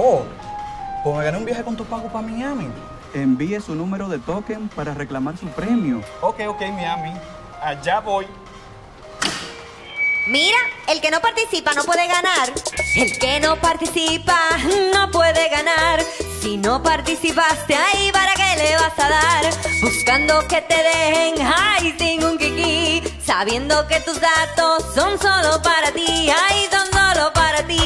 Oh, pues me gané un viaje con tu pago para Miami. Envíe su número de token para reclamar su premio. Ok, Miami. Allá voy. Mira, el que no participa no puede ganar. El que no participa no puede ganar. Si no participaste, ahí para qué le vas a dar. Buscando que te dejen, ay, sin un kiki. Sabiendo que tus datos son solo para ti, ay, son solo para ti.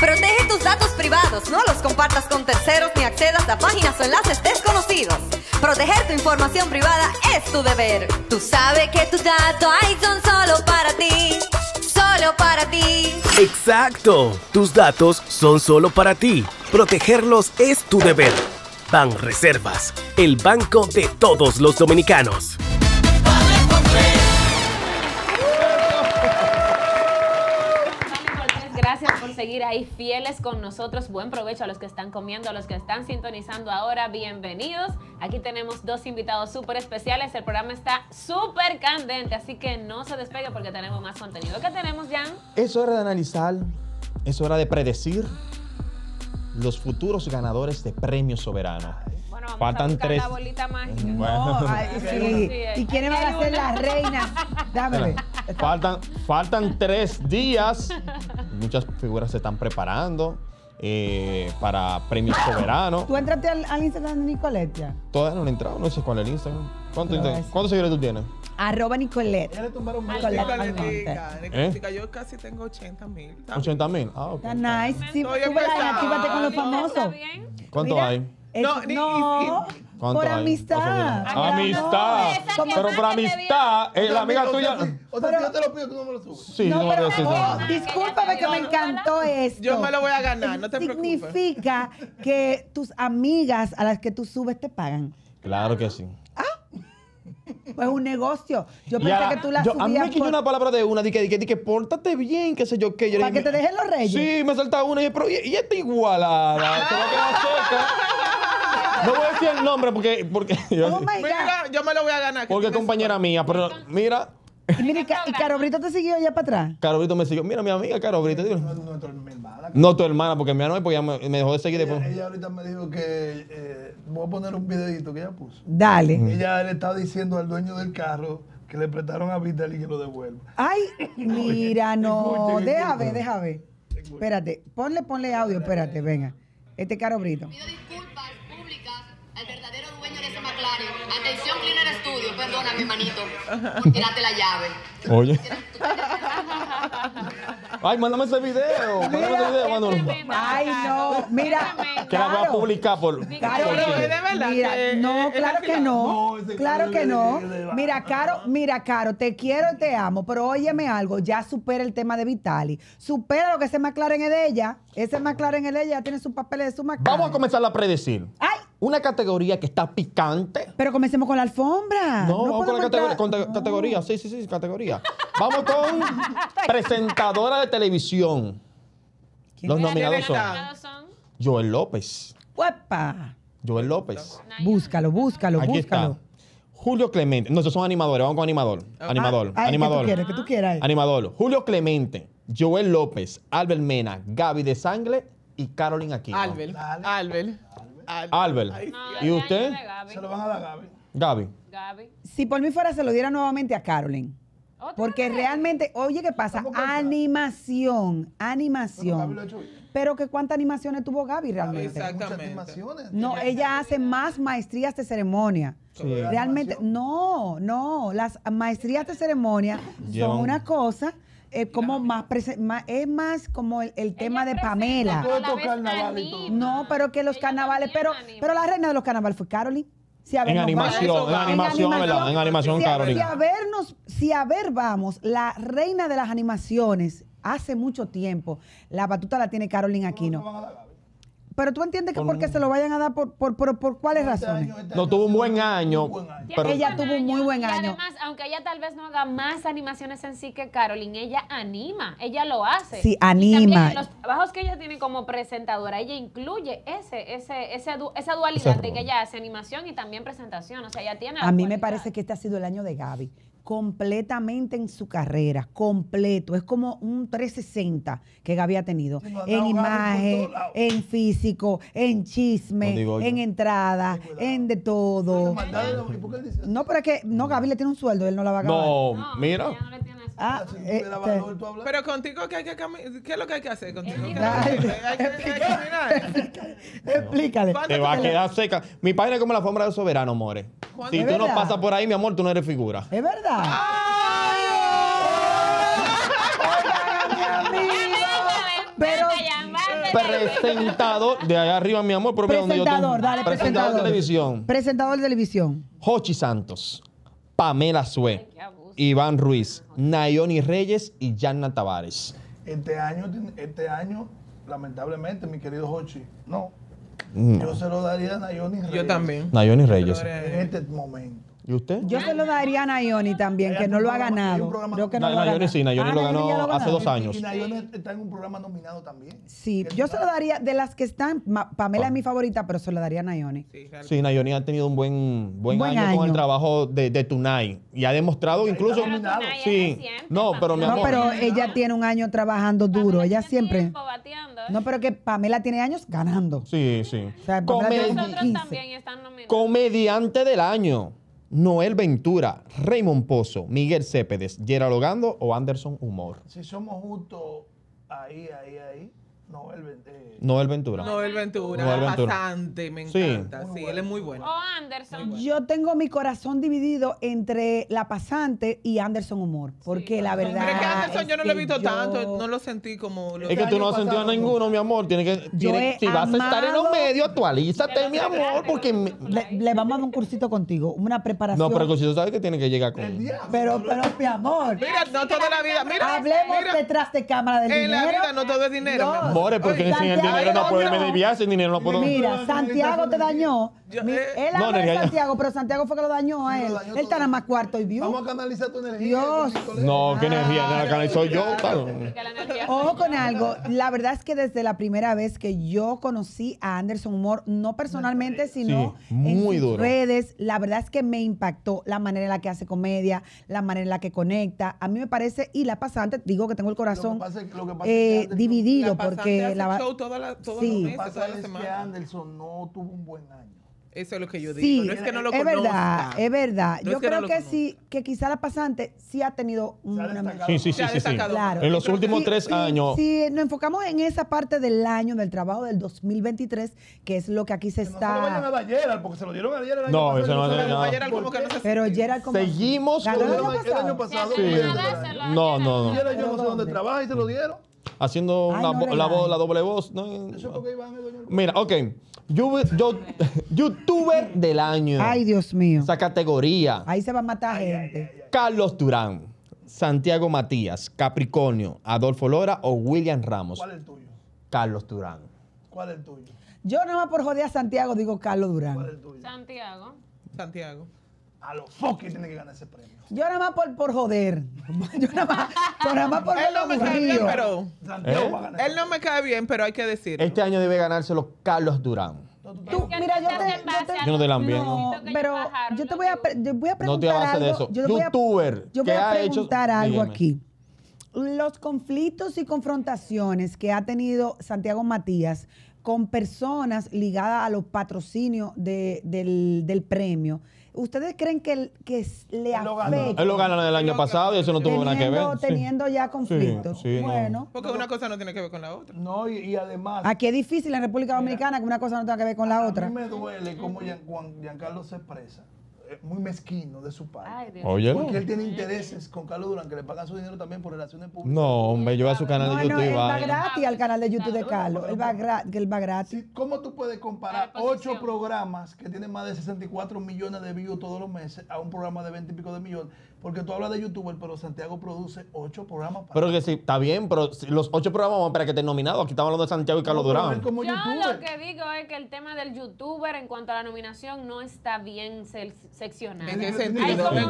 Protege tus datos privados, no los compartas con terceros ni accedas a páginas o enlaces desconocidos. Proteger tu información privada es tu deber. Tú sabes que tus datos ahí son solo para ti. Solo para ti. ¡Exacto! Tus datos son solo para ti. Protegerlos es tu deber. Banreservas, el banco de todos los dominicanos. Gracias por seguir ahí fieles con nosotros. Buen provecho a los que están comiendo, a los que están sintonizando ahora. Bienvenidos. Aquí tenemos dos invitados súper especiales. El programa está súper candente, así que no se despegue porque tenemos más contenido. ¿Qué tenemos, Jan? Es hora de analizar, es hora de predecir los futuros ganadores de Premio Soberano. Bueno, vamos faltan a buscar la bolita mágica. Bueno. No, ay, sí. ¿Y quiénes van a ser las reinas? Dámele. Faltan 3 días. Muchas figuras se están preparando para Premio Soberano. ¿Tú entraste al Instagram de Nicolette ya? Todavía no he entrado, no sé cuál es el Instagram. ¿Cuántos seguidores tú tienes? @Nicolette. Ya le tumbaron mucho. Yo casi tengo 80,000. 80,000. Ah, ok. Nice. Sí, actívate con los famosos. ¿Cuánto hay? No. Por amistad. Amistad. Pero por amistad, la amiga tuya. O sea, yo te lo pido, tú no me lo subes. Sí, no me lo subes. Discúlpame que me encantó esto. Yo me lo voy a ganar, no te preocupes. Significa que tus amigas a las que tú subes te pagan. Claro que sí. Pues un negocio. Yo pensé que tú la subías. A mí me quitó una palabra de una, de que pórtate bien, qué sé yo qué. Para que te dejen los reyes. Sí, me salta una y ella está igualada. Te va a quedar seca. No voy a decir el nombre porque yo me lo voy a ganar. Porque es compañera mía, pero mira. ¿Y Carobrito te siguió allá para atrás? Carobrito me siguió. Mira, mi amiga Carobrito. No, tu hermana, porque mi hermana me dejó de seguir después. Ella ahorita me dijo que voy a poner un videito que ella puso. Dale. Ella le estaba diciendo al dueño del carro que le prestaron a Vitaly que lo devuelva. Ay, mira, no. Déjame. Espérate, ponle audio, espérate, venga. Este Carobrito. Pido disculpas públicas al verdadero dueño de ese McLaren. Atención, Cleaner Studio, perdóname, manito. Tírate la llave. Oye. Ay, mándame ese video. Ay, no. Mira. Que la voy a publicar por. Claro, de verdad. Mira, no, claro que no. Claro que no. Mira, Caro, te quiero y te amo. Pero óyeme algo. Ya supera el tema de Vitaly. Supera lo que ese McLaren es de ella. Ese McLaren es de ella. Tiene sus papeles de su McLaren. Vamos a comenzar a predecir. Ay. Una categoría que está picante. Pero comencemos con la alfombra. No, vamos con la categoría. Categoría. Sí, categoría. Vamos con presentadora de televisión. Los nominados son Joel López. ¡Uepa! Joel López. Búscalo. Aquí está. Julio Clemente. No, esos son animadores. Vamos con animador. Animador. ¿Qué tú quieras? Animador. Julio Clemente, Joel López, Albert Mena, Gaby Desangles y Carolyn Aquino. Albert. ¿Y usted? Se lo van a dar a Gaby. Si por mí fuera, se lo diera nuevamente a Carolyn. Porque realmente, oye, ¿qué pasa? Animación. Pero que cuántas animaciones tuvo Gaby realmente. Exactamente. No, ella hace más maestrías de ceremonia. Sí. Realmente, no. Las maestrías de ceremonia son una cosa. Es más como el tema de Pamela. No, pero que los carnavales. Pero la reina de los carnavales fue Carolyn. En animación, Carolyn. Si a ver, vamos, la reina de las animaciones hace mucho tiempo. La batuta la tiene Carolyn Aquino. Pero tú entiendes que por qué se lo vayan a dar por cuáles razones. No tuvo un buen año. Pero ella tuvo un muy buen año. Y además, aunque ella tal vez no haga más animaciones en sí que Carolyn, ella anima, ella lo hace. Sí, anima. Los trabajos que ella tiene como presentadora, ella incluye esa dualidad de que ella hace animación y también presentación. O sea, ella tiene. A mí me parece que este ha sido el año de Gaby. completamente en su carrera, completo. Es como un 360 que Gaby ha tenido. En imagen, en físico, en chisme, en entrada, en de todo. No, pero es que no, Gaby le tiene un sueldo, él no la va a ganar. No, mira. Ah, pero contigo, ¿qué hay que ¿qué es lo que hay que hacer contigo? Explícale. Te va a quedar seca. Mi página es como la alfombra del soberano, more. Si tú no pasas por ahí, mi amor, tú no eres figura. Es verdad. Presentador de allá arriba, mi amor. Presentador, dale, presentador de televisión. Presentador de televisión. Jochi Santos, Pamela Sue, Iván Ruiz, Nayoni Reyes y Yanna Tavares. Este año, lamentablemente, mi querido Jochi, no. Yo se lo daría a Nayoni Reyes. Yo también. Nayoni Reyes. En este momento. ¿Y usted? Yo se lo daría a Nayoni también, que no lo ha ganado. Creo que no Nayoni sí, Nayoni lo ganó hace 2 años. Y Nayoni está en un programa nominado también. Sí, yo se lo daría, de las que están, Pamela es mi favorita, pero se lo daría a Nayoni. Sí, Nayoni ha tenido un buen año con el trabajo de Tunay. Y ha demostrado incluso... Sí, no, pero mi amor... No, pero ella tiene un año trabajando duro, ella siempre... No, pero que Pamela tiene años ganando. Sí, sí. Nosotros también están nominados. Comediante del año. Noel Ventura, Raymond Pozo, Miguel Céspedes, Gerardo Ogando o Anderson Humor. Si somos justos, ahí. Noel Ventura. Bastante, me encanta. Sí, él es muy bueno. O Anderson. Bueno. Yo tengo mi corazón dividido entre La Pasante y Anderson Humor, porque la verdad... Pero es que Anderson yo no lo he visto tanto, no lo sentí como... Es que tú no has sentido ninguno, mi amor. Si vas a estar en los medios, actualízate, mi amor, porque... Le vamos a dar un cursito contigo, una preparación. No, pero el cursito sabe que tiene que llegar con... Pero, mi amor... Mira, no toda la vida, mira... Hablemos detrás de cámara del dinero. En la vida no todo es dinero, mi amor. Porque oye, sin el dinero no puedo me desviar, sin dinero no puedo... Mira, Santiago te dañó. Él habla de Santiago, pero Santiago fue que lo dañó a él. Él está nada más cuarto y vio. Vamos a canalizar tu energía. Dios. No, qué energía, la canalizó yo. Ojo con algo. La verdad es que desde la primera vez que yo conocí a Anderson Humor, no personalmente, sino en redes, la verdad es que me impactó la manera en la que hace comedia, la manera en la que conecta. A mí me parece, y La Pasante, digo que tengo el corazón dividido, porque... Lo que pasa es que Anderson no tuvo un buen año. Eso es lo que yo digo. No es que no lo conozca. Es verdad. Yo creo que sí, que quizá La Pasante sí ha tenido una... Sí. Claro. En los últimos 3 años. Si nos enfocamos en esa parte del año, del trabajo del 2023, que es lo que aquí se está... No se lo vayan a dar Gerald, porque se lo dieron a Gerald el año pasado. No. Pero Gerald como... Seguimos con el año pasado. No. Gerald yo no sé dónde trabaja y se lo dieron. Haciendo la doble voz. ¿No? Eso porque Iván es doña... Mira, ok. YouTuber del año. Ay, Dios mío. Esa categoría. Ahí se va a matar gente. Carlos Durán, Santiago Matías, Capricornio, Adolfo Lora o William Ramos. ¿Cuál es el tuyo? Carlos Durán. ¿Cuál es el tuyo? Yo nada más por joder a Santiago digo Carlos Durán. ¿Cuál es el tuyo? Santiago. A los fucking tiene que ganar ese premio. Yo nada más por joder. Yo nada más por él no me cae bien, pero... Él no me cae bien, pero hay que decirlo. Este año debe ganárselo Carlos Durán. Tú, mira, yo no te la envío. No, pero yo te voy a preguntar algo. No te avances de eso. Youtuber, yo voy a preguntar algo aquí. Los conflictos y confrontaciones que ha tenido Santiago Matías con personas ligadas a los patrocinios del premio, ¿ustedes creen que le afecta? Él lo ganó el año pasado y eso no tuvo nada que ver. Teniendo ya conflictos. Sí, bueno. Porque una cosa no tiene que ver con la otra. No, y además... Aquí es difícil en República Dominicana que una cosa no tenga que ver con la otra. A mí me duele cómo Giancarlo se expresa. Muy mezquino de su padre. Oye, porque él tiene intereses con Carlos Durán, que le pagan su dinero también por relaciones públicas. No, hombre, yo voy a su canal de YouTube. Él va gratis al canal de YouTube de Carlos. Él va gratis. ¿Cómo tú puedes comparar 8 programas que tienen más de 64 millones de views todos los meses a un programa de 20 y pico de millones? Porque tú hablas de youtuber, pero Santiago produce 8 programas. Pero que sí, está bien, pero los 8 programas van para que estén nominados. Aquí estamos hablando de Santiago y Carlos Durán. Yo lo que digo es que el tema del youtuber en cuanto a la nominación no está bien seccionado. ¿En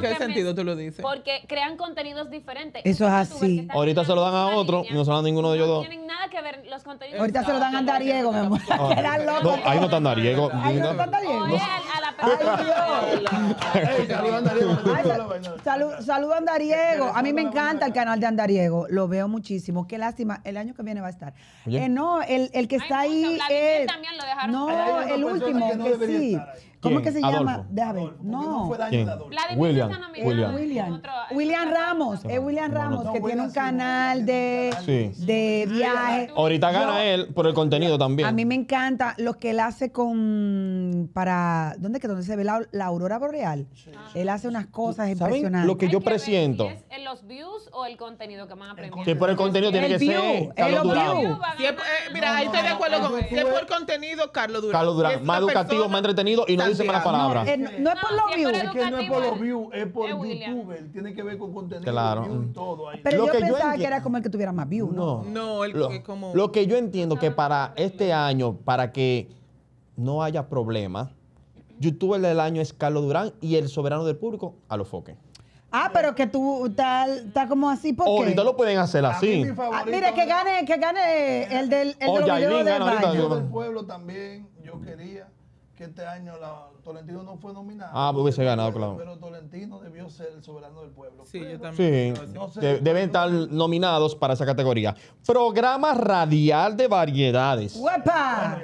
qué sentido tú lo dices? Porque crean contenidos diferentes. Eso es así. Ahorita se lo dan a otro y no se lo dan a ninguno de ellos dos. No tienen nada que ver los contenidos. Ahorita se lo dan a Andariego, mi amor. Ahí no está Andariego. Oye, a la ¡Ay, Dios! Saludo a Andariego. A mí me encanta el canal de Andariego. Lo veo muchísimo. Qué lástima. El año que viene va a estar. No, el que está ahí es... No, el último, que sí. ¿Cómo que se llama? Déjame ver. No. William Ramos. Es William Ramos, que tiene un canal de viajes. Ahorita gana él por el contenido también. A mí me encanta lo que él hace con... para ¿Dónde se ve la aurora boreal? Él hace unas cosas impresionantes. Lo que yo presiento. ¿Es los views o el contenido que van a premiar? Que por el contenido tiene que ser Carlos Durán. Mira, ahí estoy de acuerdo con... Si es por contenido, Carlos Durán. Carlos Durán. Más educativo, más entretenido y no dice malas palabras. No es por los views. Es que no es por los views, es por YouTube. Tiene que ver con contenido, views y todo. Pero yo pensaba que era como el que tuviera más views. No, no, es como... Lo que yo entiendo que para este año, para que no haya problemas, youtuber del año es Carlos Durán y el soberano del público a los foques. Ah, pero que tú estás como así porque... Ahorita lo pueden hacer así. Mire, que gane el del... O Yailin gana. Yo del pueblo también, yo quería... que este año Tolentino no fue nominado. Ah, pues hubiese ganado, claro. Pero Tolentino debió ser el soberano del pueblo. Sí, yo también. Sí, no sé, deben estar nominados para esa categoría. Programa radial de variedades. ¡Uepa!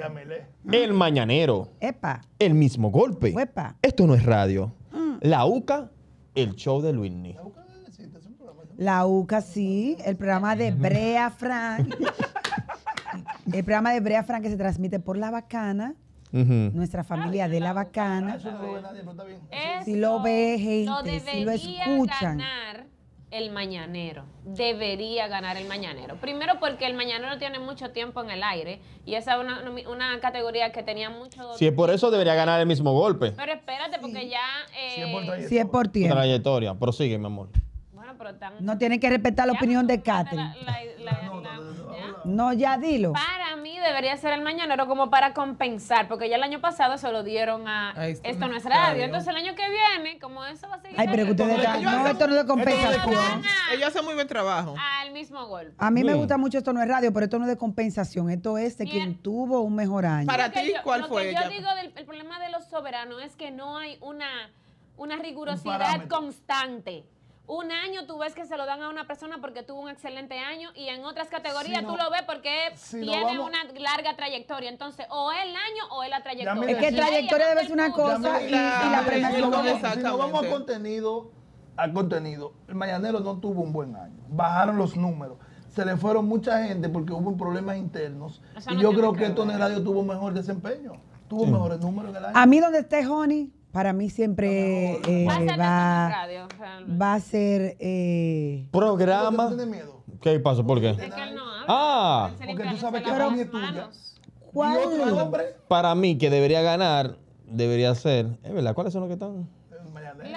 El Mañanero. ¡Epa! El mismo golpe. ¡Uepa! Esto no es radio. La UCA, el show de Luisny. La UCA, sí. El programa de Brea Frank. El programa de Brea Frank que se transmite por La Bacana. Nuestra familia de La Bacana. Si lo ve, gente, si lo escuchan. El Mañanero. Debería ganar El Mañanero. Primero porque El Mañanero tiene mucho tiempo en el aire y esa es una categoría que tenía mucho... Si es por eso, debería ganar El mismo golpe. Pero espérate, porque ya... Si es por tiempo. Trayectoria. Prosigue, mi amor. Bueno, pero tan... No tienen que respetar la opinión de Catherine. No, ya dilo. Para mí debería ser El Mañanero como para compensar, porque ya el año pasado se lo dieron a Esto No Es Radio. Entonces el año que viene, como eso va a seguir... Ay, pero ustedes no, esto no lo compensa. Ella hace muy buen trabajo. Al mismo golpe. A mí me gusta mucho Esto No Es Radio, pero esto no es de compensación. Esto es de quien tuvo un mejor año. Para ti, ¿cuál fue ella? Yo digo, el problema de los soberanos es que no hay una rigurosidad constante. Un año tú ves que se lo dan a una persona porque tuvo un excelente año y en otras categorías tú lo ves porque tiene una larga trayectoria. Entonces, o el año o es la trayectoria. Es que trayectoria debe ser una cosa y la premiación. Si no vamos al contenido, El Mañanero no tuvo un buen año. Bajaron los números. Se le fueron mucha gente porque hubo problemas internos. Y yo creo que Esto No Es Radio tuvo mejor desempeño. Tuvo mejores números que el año. A mí donde esté, Honey. Para mí siempre va a ser programa. ¿Qué pasó? ¿Por qué? Es que él no habla. Ah, porque tú sabes que para mí es tuya. ¿Cuál? Para mí que debería ganar, debería ser. Es verdad. ¿Cuáles son los que están?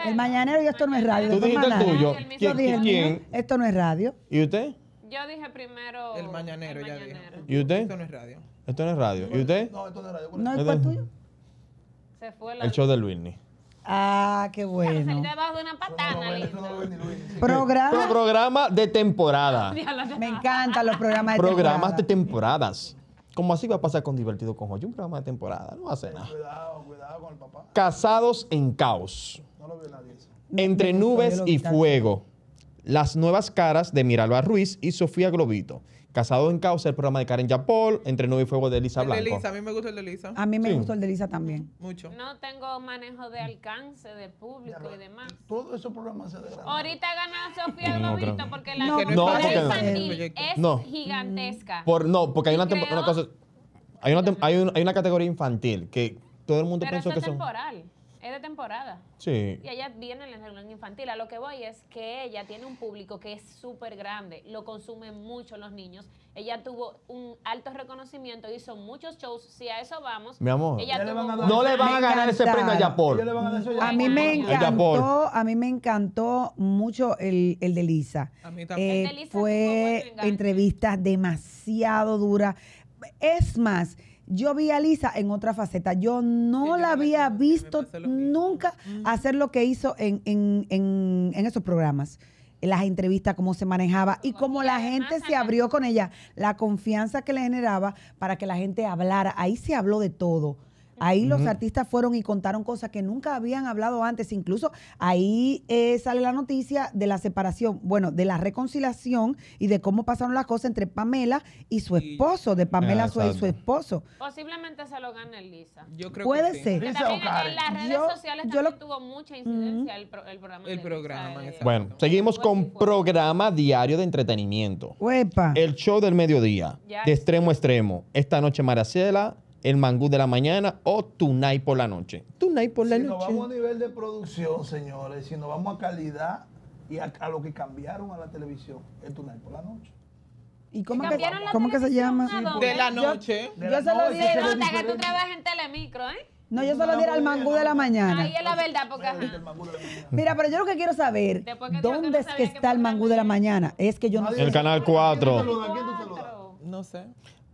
El Mañanero y Esto No Es Radio. Tú dijiste el tuyo. ¿Quién? Esto No Es Radio. ¿Y usted? Yo dije primero El Mañanero. Ya dije. ¿Y usted? Esto No Es Radio. Esto No Es Radio. ¿Y usted? No, Esto No Es Radio. ¿No es cuál tuyo? Se fue el show de Luisny. Ah, qué bueno. Salí debajo de una patana. Programa de temporada. Me encantan los programas de temporada. Programas de temporadas. Como así va a pasar con Divertido con Jochi. Un programa de temporada. No hace nada. Cuidado, cuidado con el papá. Casados en caos. No lo veo nadie. Entre nubes y fuego. Las nuevas caras de Miralba Ruiz y Sofía Globito. Casado en Caos, el programa de Karen Yapol, Entre Nube y Fuego de Elisa Blanco. El de Elisa, a mí me gustó el de Elisa. A mí me gustó el de Elisa también. Mucho. No tengo manejo de alcance, de público y demás. Todos esos programas se degradan. Ahorita gana Sofía Globito porque la infantil es gigantesca. No, porque hay una categoría infantil que todo el mundo pensó que son... temporal. Es de temporada. Sí. Y ella viene en el salón infantil. A lo que voy es que ella tiene un público que es súper grande. Lo consumen mucho los niños. Ella tuvo un alto reconocimiento. Hizo muchos shows. Si a eso vamos... Mi amor. Ella no le van a ganar ese premio a Yapol. A mí me encantó mucho el de Lisa. A mí también. El de Lisa fue entrevistas demasiado duras. Es más... Yo vi a Lisa en otra faceta. Yo no la había visto nunca hacer lo que hizo en esos programas. En las entrevistas, cómo se manejaba y cómo la gente se abrió con ella. La confianza que le generaba para que la gente hablara. Ahí se habló de todo. Ahí los artistas fueron y contaron cosas que nunca habían hablado antes. Incluso ahí sale la noticia de la separación, bueno, de la reconciliación y de cómo pasaron las cosas entre Pamela y su esposo, de Pamela y su esposo. Posiblemente se lo gane Lisa. Yo creo puede que ser. Lisa también, en las redes sociales también tuvo mucha incidencia el programa. El programa. Bueno, seguimos con programa diario de entretenimiento. Uepa. El show del mediodía, de extremo a extremo. Esta noche Maracela, El Mangú de la Mañana o Tunay por la Noche. Tunay por la Noche. Si nos vamos a nivel de producción, señores, si nos vamos a calidad y a lo que cambiaron a la televisión, es Tunay por la Noche. ¿Y cómo que se llama? De la Noche. Yo se lo dije. No, hasta que tú trabajas en Telemicro, ¿eh? No, yo solo diera al Mangú de la Mañana. Ahí es la verdad, porque... Mira, pero yo lo que quiero saber, ¿dónde es que está el Mangú de la Mañana? Es que yo no sé. El Canal 4. No sé.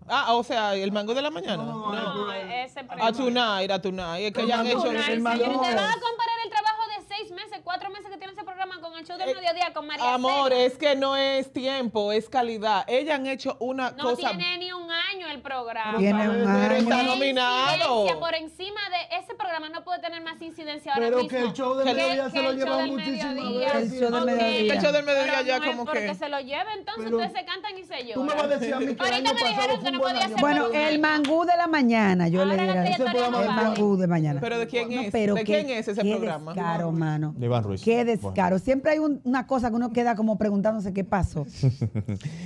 Ah, o sea, el Mangú de la Mañana. No, no, ese premio. A Tunay, es que ya han hecho... Te vas a comparar el trabajo de 6 meses, 4 meses que tiene ese programa con el show del mediodía, con María. Amor, es que no es tiempo, es calidad. Ellas han hecho una cosa... No tiene ni un año el programa. Tiene un año. Pero está nominado. Por encima de ese programa no puede tener más incidencia ahora mismo. Pero que el show del mediodía se lo lleva muchísimo. El show del mediodía ya como que... Porque se lo lleva, entonces ustedes se cantan y se llevan. Tú me vas a decir a mí que el año pasado fue... Bueno, El Mangú de la Mañana, yo le diría. El Mangú de Mañana. ¿Pero de quién es? ¿De quién es ese programa? Qué descaro, mano. De Iván Ruiz. Qué descaro. Siempre hay una cosa que uno queda como preguntándose qué pasó.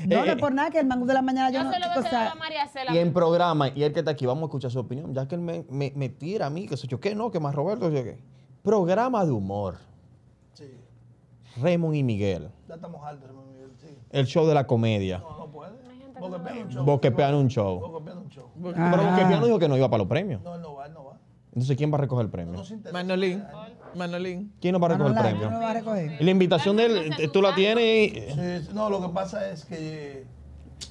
No, no por nada que El Mangú de la Mañana yo no... Yo se lo voy a hacer a María Cela. Y en programa, y el que está aquí, vamos a escuchar su opinión, ya que él me tira a mí, que soy yo, ¿qué no? Que más Roberto, yo qué. Programa de humor. Sí. Ramón y Miguel. Ya estamos altos, Ramón y Miguel, sí. El show de la comedia. No, no puede. Boquepean un show. Pero Boquepean dijo que no iba para los premios. No, no va, no va. Entonces, ¿quién va a recoger el premio? Manolín. Manolín. ¿Quién no va a recoger el premio? No va a recoger. La invitación de él, ¿tú la tienes? Sí, no, lo que pasa es que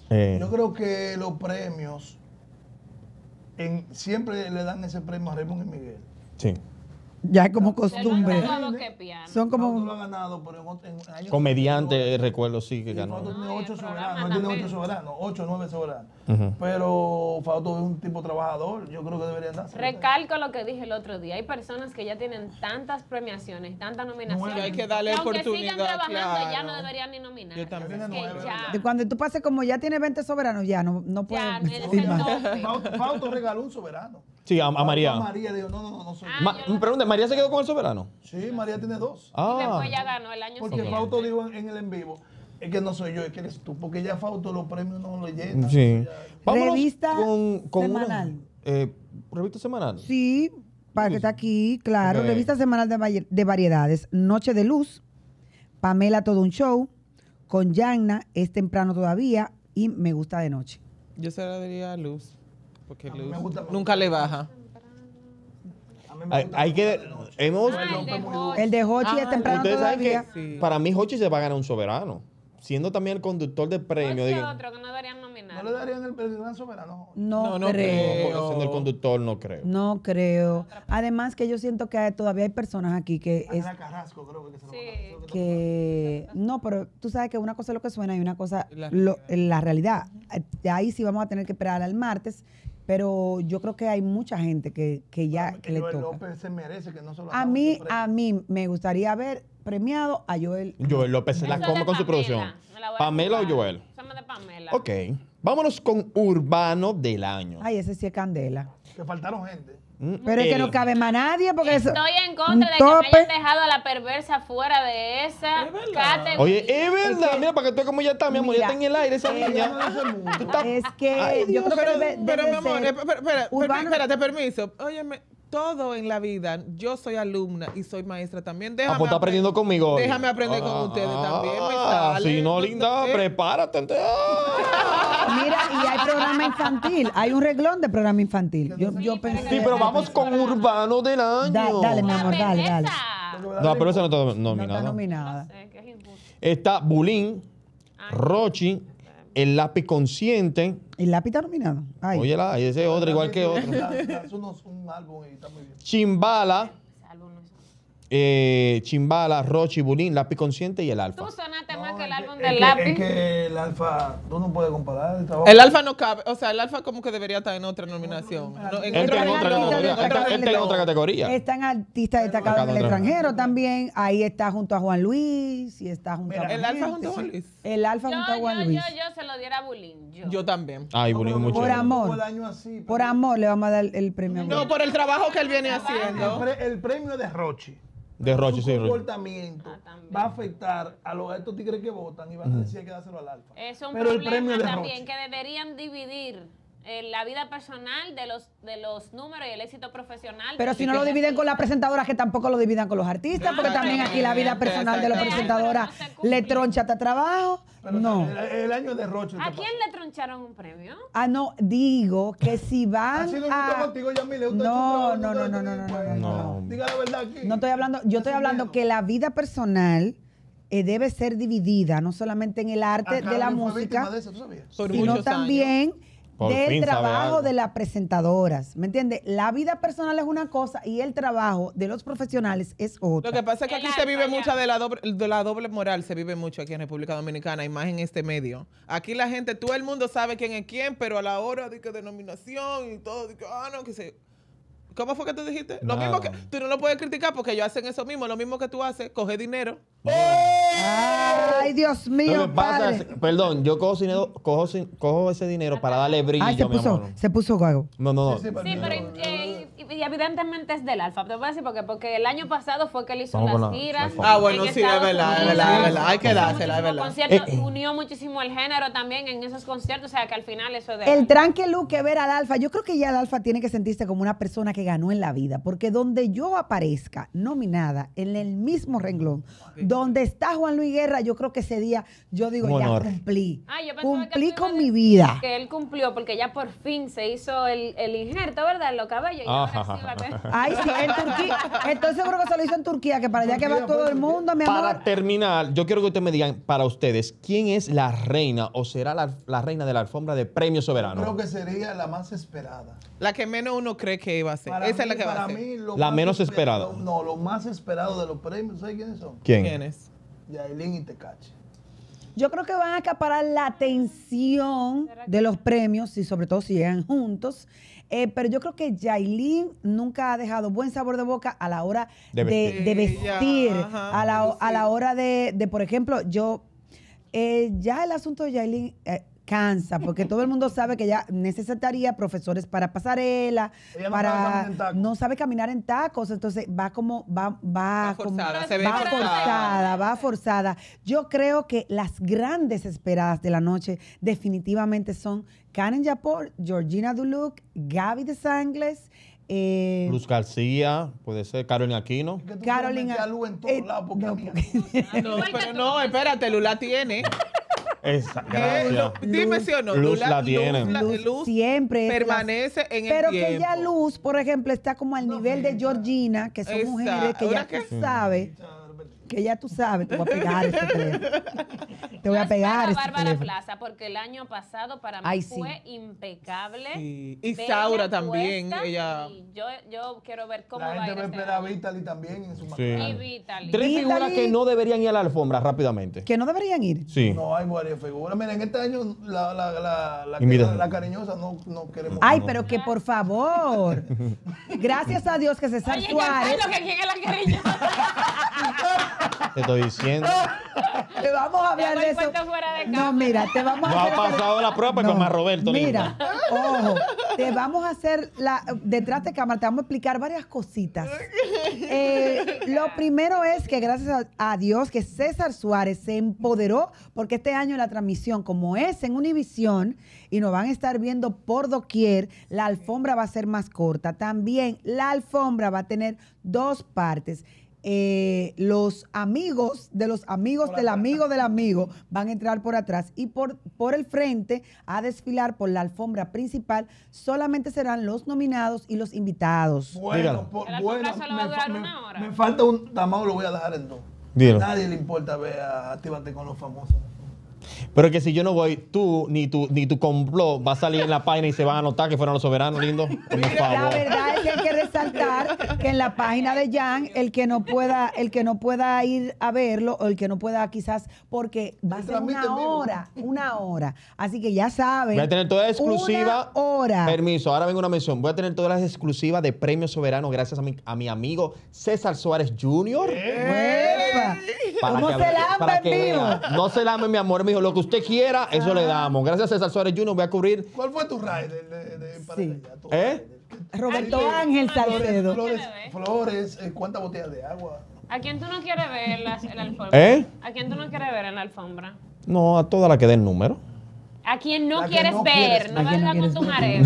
yo creo que los premios siempre le dan ese premio a Ramón y Miguel. Sí. Ya es como costumbre. Son como... No, ganado, pero en años comediante, recuerdo, sí, que ganó. Fausto tiene 8 soberanos, 8 o 9 soberanos. Pero Fausto es un tipo trabajador, yo creo que debería darse. Recalco lo que dije el otro día. Hay personas que ya tienen tantas premiaciones, tantas nominaciones. Bueno, hay que darle oportunidad, aunque sigan trabajando, ya no deberían ni nominar. Yo también. Es que ya... Cuando tú pases como ya tienes 20 soberanos, ya no puedes... Fausto regaló un soberano. Sí, a María. María dijo, no soy yo. Pregunta, ¿María se quedó con el soberano? Sí, María tiene 2. Y después ya ganó el año siguiente. Porque Fausto dijo en el en vivo, es que no soy yo, es que eres tú. Porque ya Fausto los premios no los llenan. Sí. Revista semanal. ¿Revista semanal? Sí, para que está aquí, claro. Revista semanal de variedades. Noche de Luz, Pamela todo un show, con Yanna, Es temprano todavía y Me gusta de noche. Yo se la diría a Luz. Porque Luz nunca le baja. Hay que... El de Jochi Es temprano todavía. Para mí Jochi se va a ganar un soberano. Siendo también el conductor de premio. Jochi otro que no deberían nominar. ¿No le darían el gran soberano? No creo. No, siendo el conductor no creo. No creo. Además que yo siento que todavía hay personas aquí que... Ana Carrasco creo que se lo va a... No, pero tú sabes que una cosa es lo que suena y una cosa la realidad. Ahí sí vamos a tener que esperar al martes. Pero yo creo que hay mucha gente que ya que le toca. López se merece que no solo a mí me gustaría ver premiado a Joel. Joel López se la come con su producción. ¿Pamela o Joel? Somos de Pamela. Ok. Vámonos con Urbano del Año. Ay, ese sí es candela. Que faltaron gente. Pero es que no cabe más nadie porque estoy en contra de que me hayan dejado a la perversa fuera de esa categoría. Oye, es verdad, mira, para que tú como ya está, mi amor, ya está en el aire esa niña. Es que yo creo que... Pero mi amor, espérate, permiso. Óyeme, todo en la vida, yo soy alumna y soy maestra también. Déjame aprendiendo conmigo. Déjame aprender con ustedes también. Si no, linda, prepárate. Mira, y hay programa infantil. Hay un reglón de programa infantil. Yo pensé... Sí, pero vamos con Urbano del Año. Dale, mi amor, dale. No, pero esa no está nominada. No está nominada. Está Bulín, Rochi, El Lápiz Consciente. El Lápiz está nominado. Ay. Óyela, ese es otro, igual que otro. Chimbala. Chimbala, Rochi, Bulín, Lápiz Consciente y El Alfa. Tú sonaste más es que el álbum del lápiz. Es que el Alfa, tú no puedes comparar el trabajo. El Alfa no cabe, o sea, el Alfa como que debería estar en otra nominación. Este en otra categoría. Están artistas destacados del extranjero también. Ahí está junto a Juan Luis y está junto a Juan Luis. El Alfa junto a Juan Luis. El Alfa junto a Juan Luis. Yo se lo diera a Bulín. Yo también. Ay, Bulín mucho. Por amor. Por amor le vamos a dar el premio. No, por el trabajo que él viene haciendo. El premio de Rochi. De Rochi, sí. El comportamiento va a afectar a los estos tigres que votan y van a decir que dárselo al Alfa. Es un problema también que deberían dividir la vida personal de los números y el éxito profesional. Pero si no lo dividen con las presentadoras, que tampoco lo dividan con los artistas, porque también aquí la vida personal de los presentadoras le troncha hasta trabajo. No. El año de Rochi. ¿A quién le troncharon un premio? Ah, no, digo que si van a... No. Diga la verdad aquí. No estoy hablando, yo estoy hablando que la vida personal... debe ser dividida, no solamente en el arte de la música, sino también del trabajo de las presentadoras. ¿Me entiendes? La vida personal es una cosa y el trabajo de los profesionales es otra. Lo que pasa es que aquí se vive mucha de la doble moral, se vive mucho aquí en República Dominicana, y más en este medio. Aquí la gente, todo el mundo sabe quién es quién, pero a la hora de que denominación y todo, de que, no, que se... ¿Cómo fue que tú dijiste? Lo mismo que tú no lo puedes criticar porque ellos hacen eso mismo, lo mismo que tú haces, coge dinero. Ay, Dios mío, no padre. Es, perdón, yo cojo ese dinero para darle brillo. Ay, se puso gago. No. Sí, pero evidentemente es del Alfa. Te voy a decir porque el año pasado fue que él hizo las giras. Ah, bueno, sí, es verdad, Hay que dársela, es verdad. Unió muchísimo el género también en esos conciertos, o sea, que al final eso de... El tranquilú que ver al Alfa, yo creo que ya el Alfa tiene que sentirse como una persona que ganó en la vida, porque donde yo aparezca nominada en el mismo renglón, donde está Juan Luis Guerra, yo creo que ese día yo digo, ya cumplí. Cumplí con mi vida. Que él cumplió, porque ya por fin se hizo el injerto, ¿verdad? En los cabellos. Ay, sí, en Turquía. Entonces creo que se lo hizo en Turquía, que para allá que va todo el mundo, mi amor. Para terminar, yo quiero que ustedes me digan, para ustedes, ¿quién es la reina o será la reina de la alfombra de Premio Soberano? Creo que sería la más esperada. La que menos uno cree que iba a ser. Esa es la que va a ser. La menos esperada. No, lo más esperado de los premios, ¿sabes quiénes son? ¿Quiénes? Yailin y Tecache. Yo creo que van a acaparar la atención de los premios, y sobre todo si llegan juntos. Pero yo creo que Yailin nunca ha dejado buen sabor de boca a la hora de vestir, a la hora de por ejemplo, yo... ya el asunto de Yailin... cansa, porque todo el mundo sabe que ya necesitaría profesores para pasarela, no sabe caminar en tacos, entonces va forzada. Yo creo que las grandes esperadas de la noche definitivamente son Karen Yapol, Georgina Duluc, Gaby Desangles, Luz García, puede ser Carolina Aquino. Carolina. No, espérate, Lula tiene. Dime si o no. Luz la tiene. Luz siempre permanece en el tiempo. Pero que ya Luz, por ejemplo, está como al nivel de Georgina, que son mujeres que ya tú sabes. Que ya tú sabes, te voy a pegar este teléfono. Te voy a pegar este Bárbara teléfono. Plaza, porque el año pasado para mí fue impecable. Sí. Y Saura también. Ella... Y yo quiero ver cómo va a ir. La gente espera a Vitaly también en su matrimonio. Y Vitaly. Tres figuras que no deberían ir a la alfombra rápidamente. Que no deberían ir. Sí. No, hay varias figuras. Miren, este año la cariñosa no queremos. Ay, pero que por favor. Gracias a Dios que César Suárez. ¿Quién es la cariñosa? Te estoy diciendo. Te vamos a hablar de eso. No, mira, te vamos a hacer... No ha pasado la prueba con más Roberto. Mira, ojo, te vamos a hacer detrás de cámara, te vamos a explicar varias cositas. Lo primero es que gracias a Dios que César Suárez se empoderó, porque este año la transmisión, como es en Univisión, y nos van a estar viendo por doquier, la alfombra va a ser más corta. También la alfombra va a tener dos partes. Los amigos de los amigos del amigo del amigo van a entrar por atrás y por el frente a desfilar por la alfombra principal. Solamente serán los nominados y los invitados. Bueno, me falta un tamao, lo voy a dejar en dos. Dígalo. Nadie le importa ver Actívate con los Famosos. Pero que si yo no voy, tú ni tu complot va a salir en la página y se van a anotar que fueron los soberanos, lindo. La verdad es que hay que resaltar que en la página de Jan, el que no pueda ir a verlo, o el que no pueda quizás, porque va a ser una hora. Así que ya saben. Voy a tener toda la exclusiva. Permiso, ahora vengo una mención. Voy a tener todas las exclusivas de Premio Soberano gracias a mi amigo César Suárez Jr. No se lame, mi amor, mi hijo. Lo que usted quiera, eso le damos. Gracias a César Suárez Jr. Voy a cubrir. ¿Cuál fue tu ride? Roberto Ángel Salcedo. Flores, ¿cuántas botellas de agua? ¿A quién tú no quieres ver en la alfombra? ¿A quién tú no quieres ver en la alfombra? No, a toda la que dé el número. ¿A quién no quieres ver? No venga con tu mareo.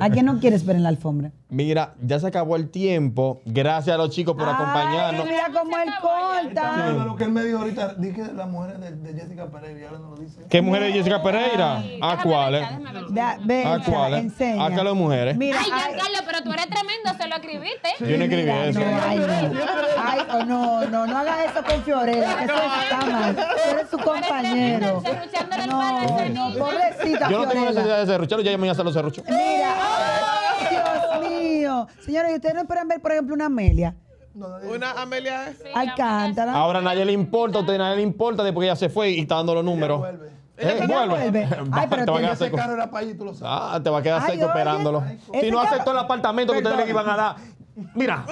¿A quién no quieres ver en la alfombra? Mira, ya se acabó el tiempo. Gracias a los chicos por acompañarnos. Mira cómo él corta. Lo que él me dijo ahorita, dije las mujeres de Jessica Pereira, ahora no lo dice. ¿Qué mujeres de Jessica Pereira? ¿A cuáles? ¿A cuáles? ¿A qué las mujeres? Ay, Giancarlo, pero tú eres tremendo, se lo escribiste. Yo no escribí eso. Ay, no hagas eso con Fiorella, que eso está mal. Tú eres su compañero. No, pobrecita Fiorella. Yo no tengo necesidad de serrucharlo, ya me voy a hacer los serruchos. Mira, ¡oh, Dios mío! Señores, ¿ustedes no esperan ver, por ejemplo, una Amelia? ¿Una Amelia? Sí, Alcántara. Ahora nadie le importa, a usted nadie le importa después que ella se fue y está dando los números. Vuelve. Ay, pero te va a quedar seco. Te va a quedar seco esperándolo. Si no aceptó el apartamento que ustedes le iban a dar. Mira.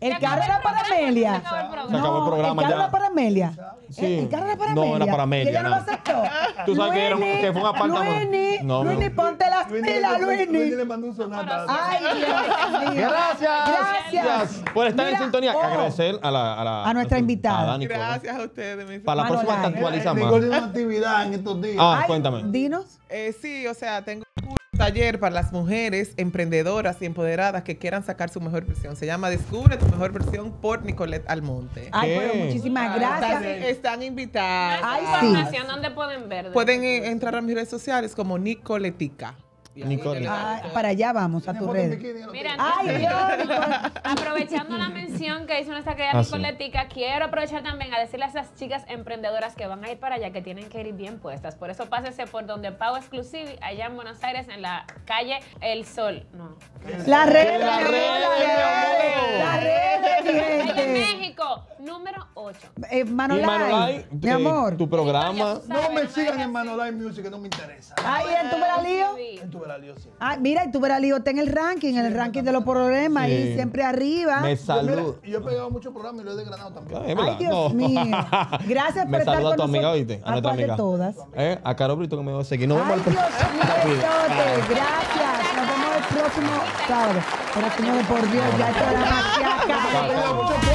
El carro era para Amelia. Se acabó el programa ya. El carro era para Amelia. El carro era para Amelia. No, era para Amelia. Ella no lo aceptó. Tú sabes que fue un apartamento. Luini, ponte las pilas, Luini. Luini le mandó un sonata. Ay, Dios mío. Gracias por estar en sintonía. Agradecer a nuestra invitada. Gracias a ustedes. Para la próxima te actualiza más. Tengo una actividad en estos días. Ah, cuéntame. Dinos. Sí, o sea, tengo taller para las mujeres emprendedoras y empoderadas que quieran sacar su mejor versión. Se llama Descubre tu mejor versión por Nicolette Almonte. Ay, bueno, muchísimas gracias. Están invitadas. Ay, información, ¿dónde pueden ver? Pueden entrar a mis redes sociales como Nicoletica. Para allá vamos, a tu red. Mira, aprovechando la mención que hizo nuestra querida Nicoletica, quiero aprovechar también a decirle a esas chicas emprendedoras que van a ir para allá que tienen que ir bien puestas. Por eso pásese por donde Pago Exclusive, allá en Buenos Aires, en la calle El Sol. No. La red de México, número 8. Manolay, mi amor. Tu programa. No me sigan en Manolay Music, que no me interesa. Ahí en tu veralío. Ah, mira, y tu Veralío está en el ranking, de los problemas, y siempre arriba. Me saludo. Yo he pegado muchos programas y lo he desgranado también. Ay, Dios mío. Gracias por estar con nosotros. Me saluda a tu amiga, ¿oíste? A nuestra amiga. A Carobrito, que me va a seguir. Nos vemos al próximo. Gracias. Nos vemos el próximo sábado. Pero, señores, por Dios, ya está la magia.